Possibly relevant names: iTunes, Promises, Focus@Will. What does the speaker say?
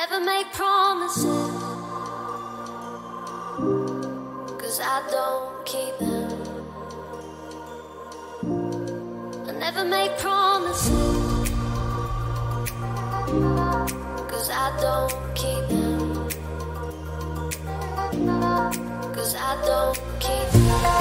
Never make promises, 'cause I don't keep them. I never make promises, 'cause I don't keep them. 'Cause I don't keep them.